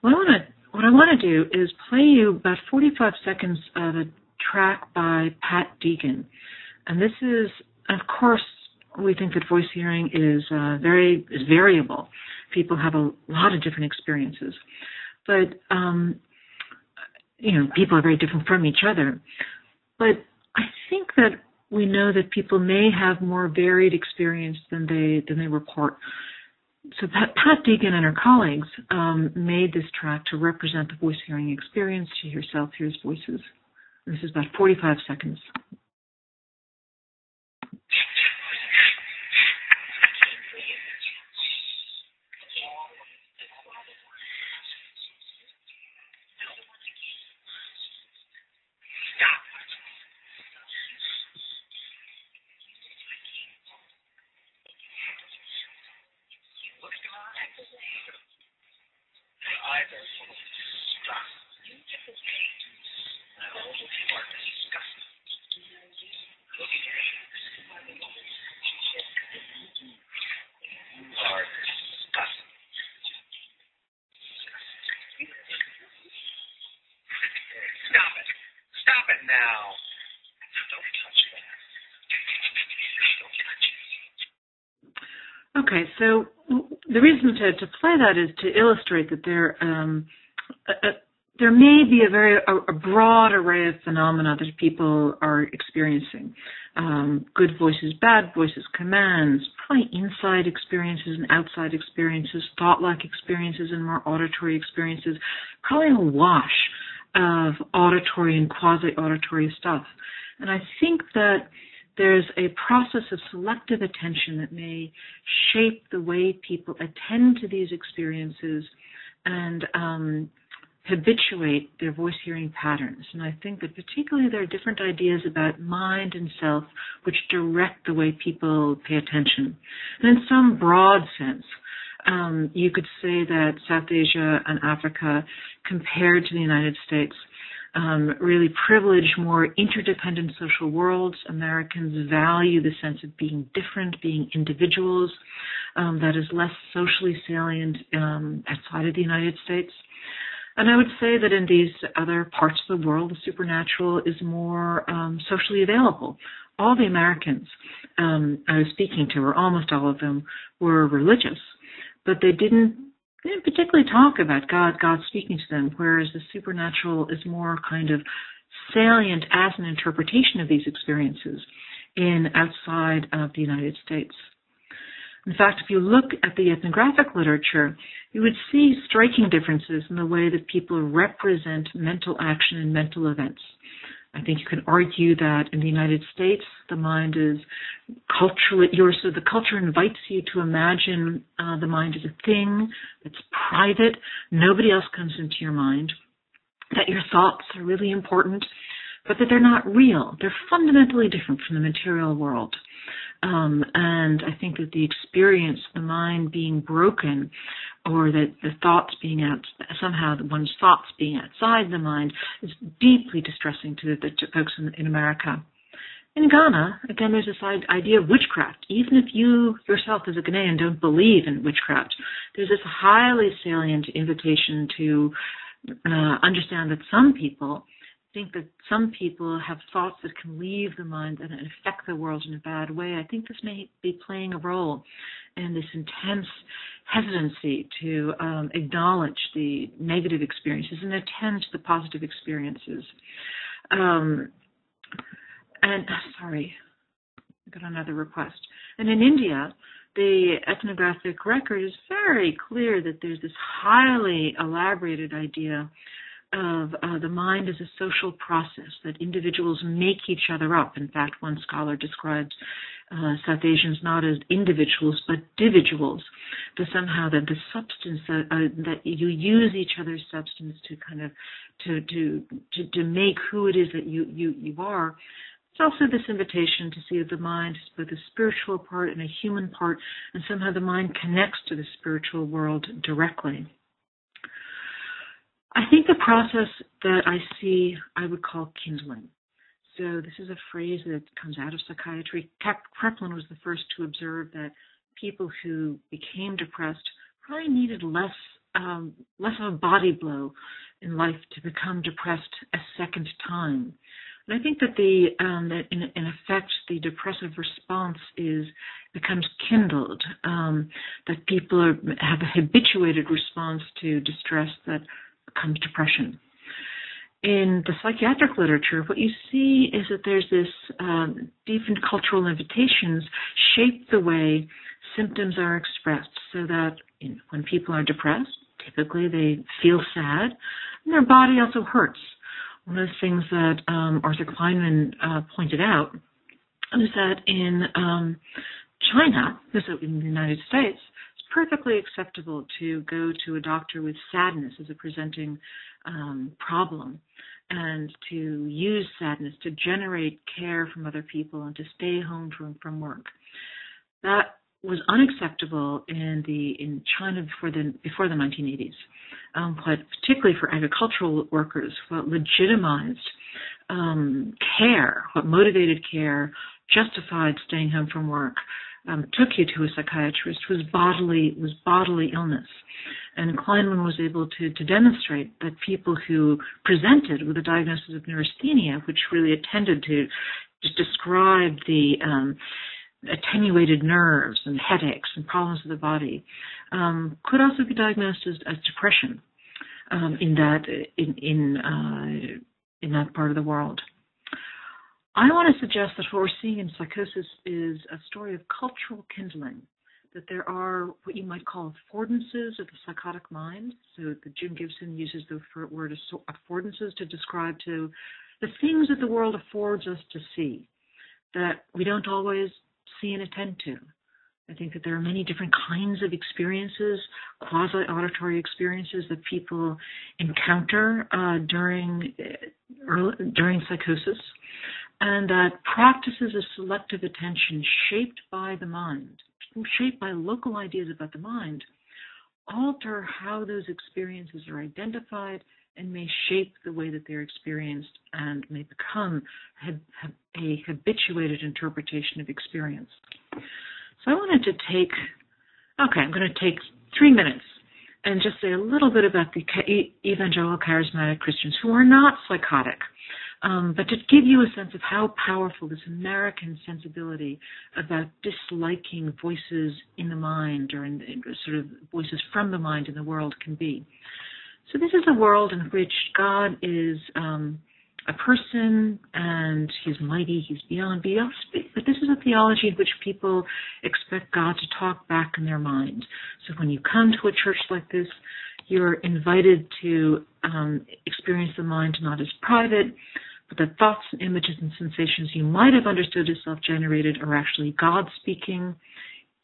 Well, I wanna, what I want to do is play you about forty-five seconds of a track by Pat Deegan. And this is, of course, we think that voice hearing is uh, very is variable. people have a lot of different experiences. But, um, you know, people are very different from each other. But I think that we know that people may have more varied experience than they than they report. So Pat, Pat Deegan and her colleagues um, made this track to represent the voice hearing experience. She herself hears voices. This is about forty-five seconds. Okay, so the reason to, to play that is to illustrate that there um, a, a, there may be a very a, a broad array of phenomena that people are experiencing. Um, good voices, bad voices, commands, probably inside experiences and outside experiences, thought-like experiences and more auditory experiences, probably a wash of auditory and quasi-auditory stuff. And I think that there's a process of selective attention that may shape the way people attend to these experiences and um, habituate their voice-hearing patterns. And I think that particularly there are different ideas about mind and self which direct the way people pay attention. And in some broad sense, um, you could say that South Asia and Africa, compared to the United States, Um, really privilege more interdependent social worlds. Americans value the sense of being different, being individuals. Um, that is less socially salient um, outside of the United States. And I would say that in these other parts of the world, the supernatural is more um, socially available. All the Americans um, I was speaking to, or almost all of them, were religious, but they didn't They didn't particularly talk about God, God speaking to them, whereas the supernatural is more kind of salient as an interpretation of these experiences in outside of the United States. In fact, if you look at the ethnographic literature, you would see striking differences in the way that people represent mental action and mental events. I think you can argue that in the United States, the mind is culturally, your, so the culture invites you to imagine uh, the mind as a thing that's private. Nobody else comes into your mind, that your thoughts are really important, but that they're not real. They're fundamentally different from the material world. Um, and I think that the experience, the mind being broken, or that the thoughts being out, somehow one's thoughts being outside the mind, is deeply distressing to the to folks in, in America. In Ghana, again, there's this idea of witchcraft. Even if you yourself as a Ghanaian don't believe in witchcraft, there's this highly salient invitation to uh, understand that some people think that some people have thoughts that can leave the mind and affect the world in a bad way. I think this may be playing a role in this intense hesitancy to um, acknowledge the negative experiences and attend to the positive experiences. Um, and, sorry, I got another request. And in India, the ethnographic record is very clear that there's this highly elaborated idea of uh, the mind as a social process, that individuals make each other up. In fact, one scholar describes uh, South Asians not as individuals, but dividuals, that somehow that the substance, that, uh, that you use each other's substance to kind of, to to to, to make who it is that you, you, you are. It's also this invitation to see that the mind is both a spiritual part and a human part, and somehow the mind connects to the spiritual world directly. I think the process that I see, I would call kindling. So this is a phrase that comes out of psychiatry. Kreplin was the first to observe that people who became depressed probably needed less um, less of a body blow in life to become depressed a second time. And I think that the um, that in, in effect the depressive response is becomes kindled. Um, that people are, have a habituated response to distress that becomes depression. In the psychiatric literature, what you see is that there's this um, even cultural invitations shape the way symptoms are expressed, so that you know, when people are depressed, typically they feel sad, and their body also hurts. One of the things that um, Arthur Kleinman uh, pointed out is that in um, China, so in the United States, it's perfectly acceptable to go to a doctor with sadness as a presenting um, problem, and to use sadness to generate care from other people and to stay home from, from work. That was unacceptable in the in China before the before the nineteen eighties. Um, but particularly for agricultural workers, what legitimized um, care, what motivated care, justified staying home from work, um, took you to a psychiatrist was bodily was bodily illness. And Kleinman was able to, to demonstrate that people who presented with a diagnosis of neurasthenia, which really attended to just describe the um, attenuated nerves and headaches and problems of the body, um, could also be diagnosed as, as depression um, in that in in, uh, in that part of the world. I want to suggest that what we're seeing in psychosis is a story of cultural kindling, that there are what you might call affordances of the psychotic mind. So the Jim Gibson uses the word affordances to describe to the things that the world affords us to see, that we don't always see and attend to. I think that there are many different kinds of experiences, quasi-auditory experiences that people encounter uh, during early, during psychosis, and that practices of selective attention shaped by the mind, shaped by local ideas about the mind, alter how those experiences are identified and may shape the way that they're experienced and may become a habituated interpretation of experience. So I wanted to take, okay, I'm going to take three minutes and just say a little bit about the evangelical charismatic Christians who are not psychotic, um, but to give you a sense of how powerful this American sensibility about disliking voices in the mind or in, in sort of voices from the mind in the world can be. So this is a world in which God is um, a person, and he's mighty, he's beyond beyond. But this is a theology in which people expect God to talk back in their mind. So when you come to a church like this, you're invited to um, experience the mind not as private, but the thoughts and images and sensations you might have understood as self-generated are actually God speaking.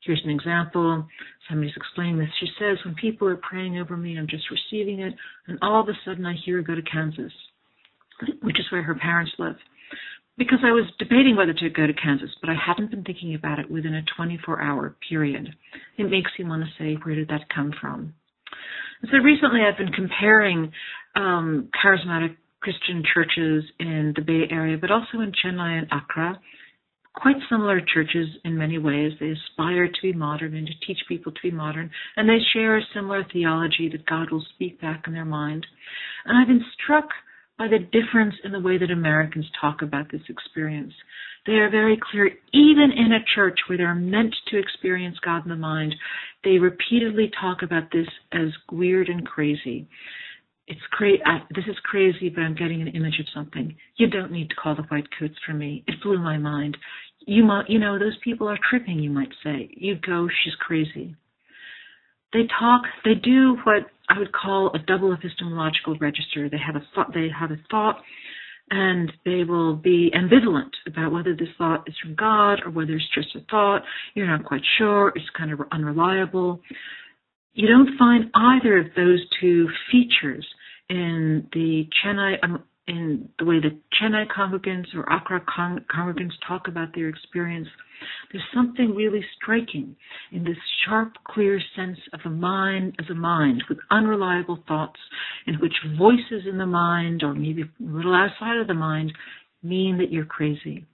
Here's an example. Somebody's explaining this. She says, when people are praying over me, I'm just receiving it, and all of a sudden I hear her go to Kansas, which is where her parents live. Because I was debating whether to go to Kansas, but I hadn't been thinking about it within a twenty-four hour period. It makes you want to say, where did that come from? And so recently I've been comparing um, charismatic Christian churches in the Bay Area, but also in Chennai and Accra. Quite similar churches in many ways. They aspire to be modern and to teach people to be modern, and they share a similar theology that God will speak back in their mind. And I've been struck by the difference in the way that Americans talk about this experience. They are very clear, even in a church where they're meant to experience God in the mind, they repeatedly talk about this as weird and crazy. It's cra- I, this is crazy, but I'm getting an image of something. You don't need to call the white coats for me. It blew my mind. You, mo- you know, those people are tripping, you might say. You go, she's crazy. They talk, they do what I would call a double epistemological register. They have a thought, they have a thought, and they will be ambivalent about whether this thought is from God or whether it's just a thought. You're not quite sure. It's kind of unreliable. You don't find either of those two features in the Chennai, um, in the way that Chennai congregants or Accra con- congregants talk about their experience. There's something really striking in this sharp, clear sense of the mind as a mind with unreliable thoughts, in which voices in the mind, or maybe a little outside of the mind, mean that you're crazy.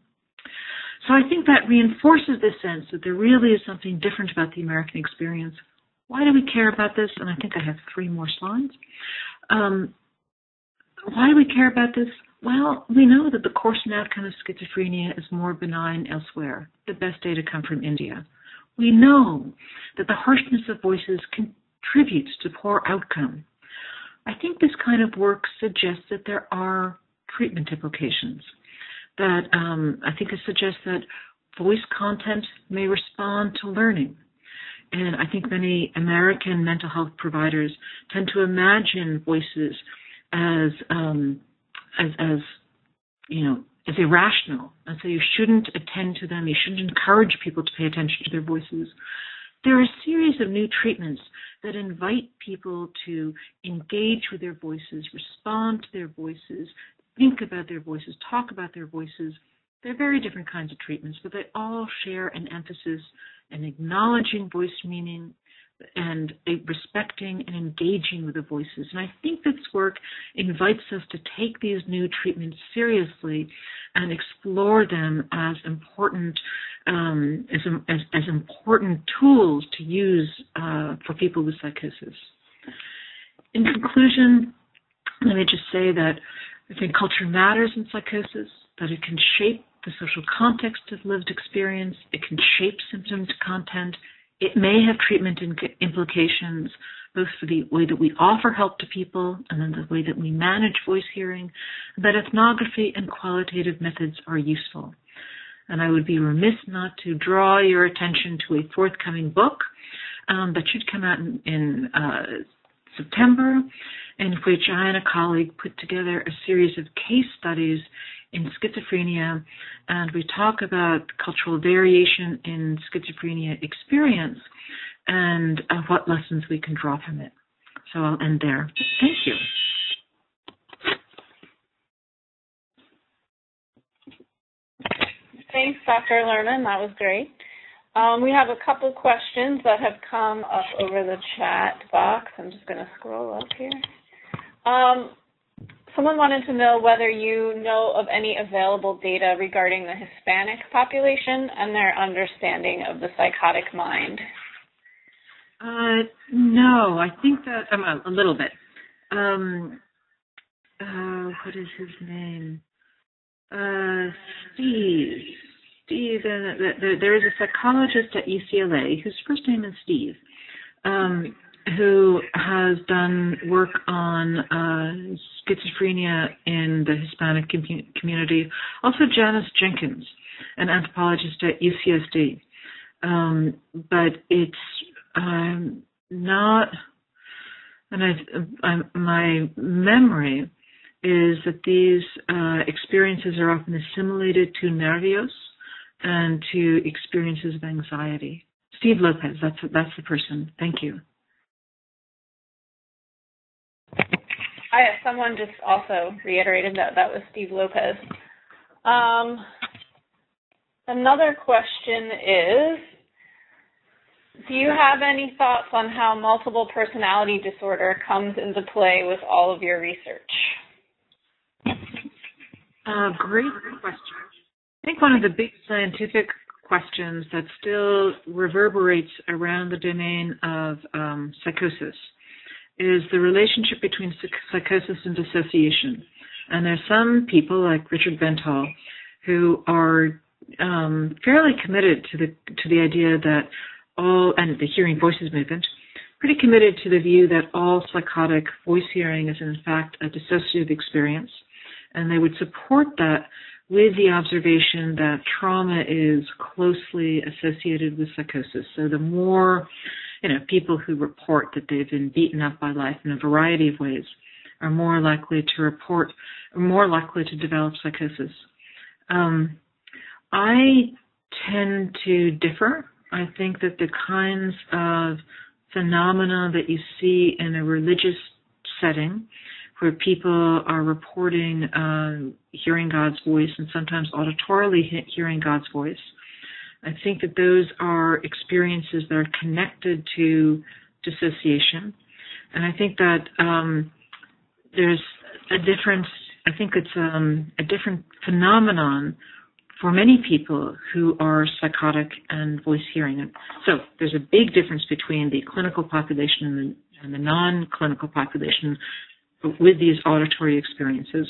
So I think that reinforces this sense that there really is something different about the American experience. Why do we care about this? And I think I have three more slides. Um, why do we care about this? Well, we know that the course and outcome of schizophrenia is more benign elsewhere. The best data come from India. We know that the harshness of voices contributes to poor outcome. I think this kind of work suggests that there are treatment implications, that um, I think it suggests that voice content may respond to learning. And I think many American mental health providers tend to imagine voices as, um, as, as you know, as irrational. And so you shouldn't attend to them. You shouldn't encourage people to pay attention to their voices. There are a series of new treatments that invite people to engage with their voices, respond to their voices, think about their voices, talk about their voices. They're very different kinds of treatments, but they all share an emphasis in acknowledging voice meaning and respecting and engaging with the voices. And I think this work invites us to take these new treatments seriously and explore them as important um, as, as, as important tools to use uh, for people with psychosis. In conclusion, let me just say that I think culture matters in psychosis, that it can shape the social context of lived experience, it can shape symptoms content. It may have treatment implications, both for the way that we offer help to people and then the way that we manage voice hearing, but ethnography and qualitative methods are useful. And I would be remiss not to draw your attention to a forthcoming book um, that should come out in, in uh, September, in which I and a colleague put together a series of case studies in schizophrenia, and we talk about cultural variation in schizophrenia experience and uh, what lessons we can draw from it. So I'll end there. Thank you. Thanks, Doctor Luhrmann. That was great. Um, we have a couple questions that have come up over the chat box. I'm just going to scroll up here. Um, Someone wanted to know whether you know of any available data regarding the Hispanic population and their understanding of the psychotic mind. Uh, no, I think that, um, a little bit. Um, uh, what is his name? Uh, Steve. Steve, uh, there, there is a psychologist at U C L A whose first name is Steve. Um, who has done work on uh, schizophrenia in the Hispanic com- community. Also Janice Jenkins, an anthropologist at U C S D. Um, but it's um, not, and I, I, my memory is that these uh, experiences are often assimilated to nervios and to experiences of anxiety. Steve Lopez, that's that's the person. Thank you. I, someone just also reiterated that that was Steve Lopez. Um, another question is, do you have any thoughts on how multiple personality disorder comes into play with all of your research? Uh, great question. I think one of the big scientific questions that still reverberates around the domain of um, psychosis is the relationship between psychosis and dissociation. And there's some people like Richard Bentall who are um, fairly committed to the to the idea that all, and the Hearing Voices movement, pretty committed to the view that all psychotic voice hearing is in fact a dissociative experience. And they would support that with the observation that trauma is closely associated with psychosis. So the more You know, people who report that they've been beaten up by life in a variety of ways are more likely to report, more likely to develop psychosis. Um, I tend to differ. I think that the kinds of phenomena that you see in a religious setting where people are reporting uh, hearing God's voice and sometimes auditorily hearing God's voice, I think that those are experiences that are connected to dissociation. And I think that um, there's a difference, I think it's um, a different phenomenon for many people who are psychotic and voice hearing. So there's a big difference between the clinical population and the, and the non-clinical population with these auditory experiences.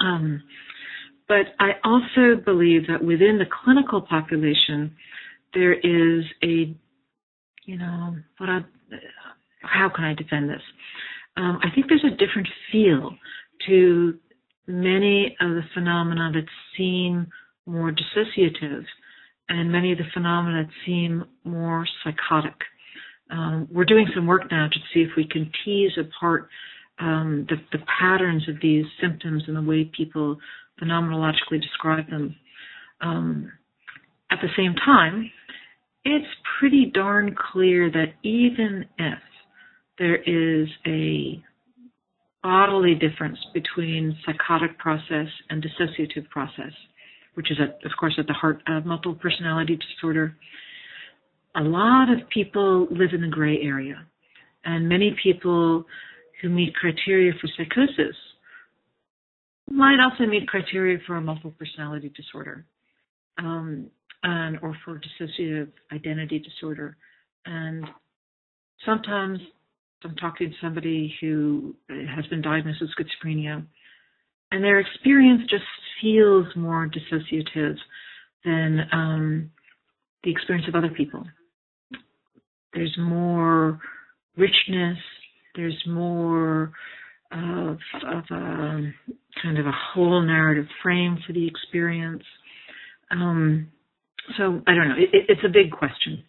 Um, but I also believe that within the clinical population, there is a, you know, what I, how can I defend this? Um, I think there's a different feel to many of the phenomena that seem more dissociative and many of the phenomena that seem more psychotic. Um, we're doing some work now to see if we can tease apart um, the, the patterns of these symptoms and the way people phenomenologically describe them. Um, at the same time, it's pretty darn clear that even if there is a bodily difference between psychotic process and dissociative process, which is, at, of course, at the heart of multiple personality disorder, a lot of people live in the gray area. And many people who meet criteria for psychosis might also meet criteria for a multiple personality disorder um, and or for dissociative identity disorder. And sometimes I'm talking to somebody who has been diagnosed with schizophrenia, and their experience just feels more dissociative than um, the experience of other people. There's more richness. There's more of, of a kind of a whole narrative frame for the experience. Um, so I don't know. It, it, it's a big question.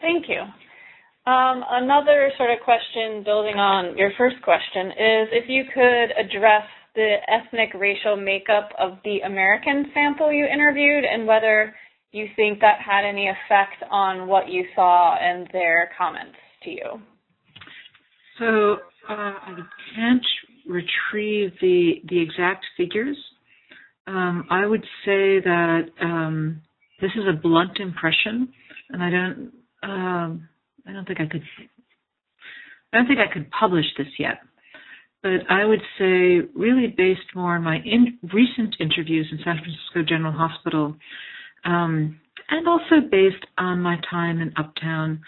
Thank you. Um, another sort of question building on your first question is if you could address the ethnic racial makeup of the American sample you interviewed and whether you think that had any effect on what you saw and their comments to you. So uh, I can't retrieve the, the exact figures. Um, I would say that um, this is a blunt impression, and I don't Um, I don't think I could. I don't think I could publish this yet, but I would say, really based more on my in, recent interviews in San Francisco General Hospital, um, and also based on my time in Uptown,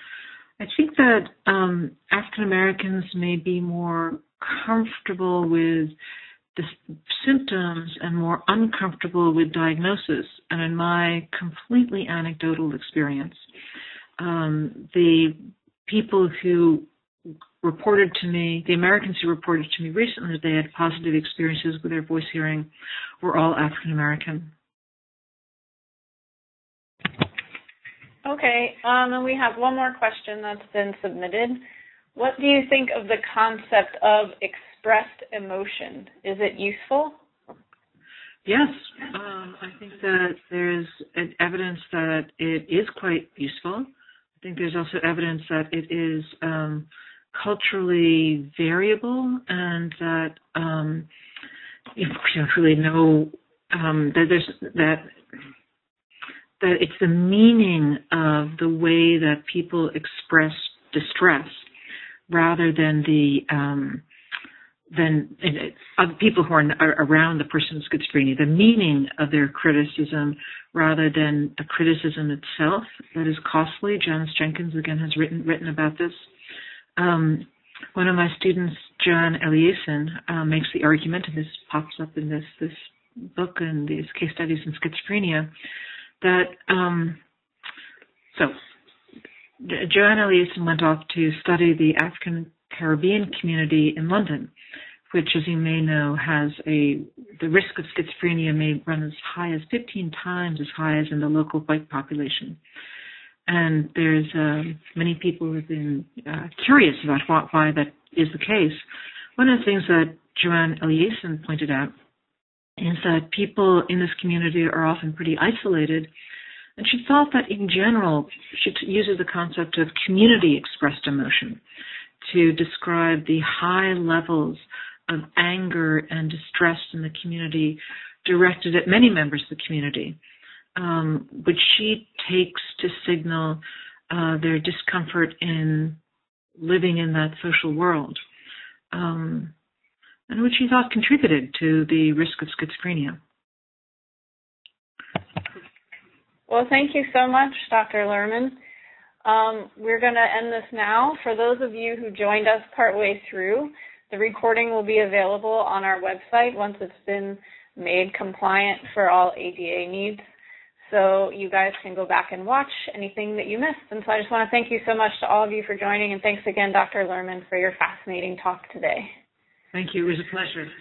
I think that um, African Americans may be more comfortable with the symptoms and more uncomfortable with diagnosis. And in my completely anecdotal experience, Um, the people who reported to me, the Americans who reported to me recently that they had positive experiences with their voice hearing, were all African American. Okay, um, and we have one more question that's been submitted. What do you think of the concept of expressed emotion? Is it useful? Yes, um, I think that there's evidence that it is quite useful. I think there's also evidence that it is um, culturally variable, and that um, you don't really know um, that there's that that it's the meaning of the way that people express distress, rather than the um, than other people who are, are around the person with schizophrenia, the meaning of their criticism rather than a criticism itself that is costly. Janice Jenkins, again, has written written about this. Um, one of my students, John Eliason, uh, makes the argument, and this pops up in this, this book and these case studies in schizophrenia, that, um, so, John Eliason went off to study the African Caribbean community in London, which, as you may know, has a the risk of schizophrenia may run as high as fifteen times as high as in the local white population. And there's um, many people who have been uh, curious about why, why that is the case. One of the things that Joanne Eliason pointed out is that people in this community are often pretty isolated, and she thought that in general she uses the concept of community-expressed emotion to describe the high levels of anger and distress in the community directed at many members of the community, um, which she takes to signal uh, their discomfort in living in that social world, um, and which she thought contributed to the risk of schizophrenia. Well, thank you so much, Doctor Luhrmann. Um, we're going to end this now. For those of you who joined us partway through, The recording will be available on our website once it's been made compliant for all A D A needs. So you guys can go back and watch anything that you missed. And so I just want to thank you so much to all of you for joining. And thanks again, Doctor Luhrmann, for your fascinating talk today. Thank you. It was a pleasure.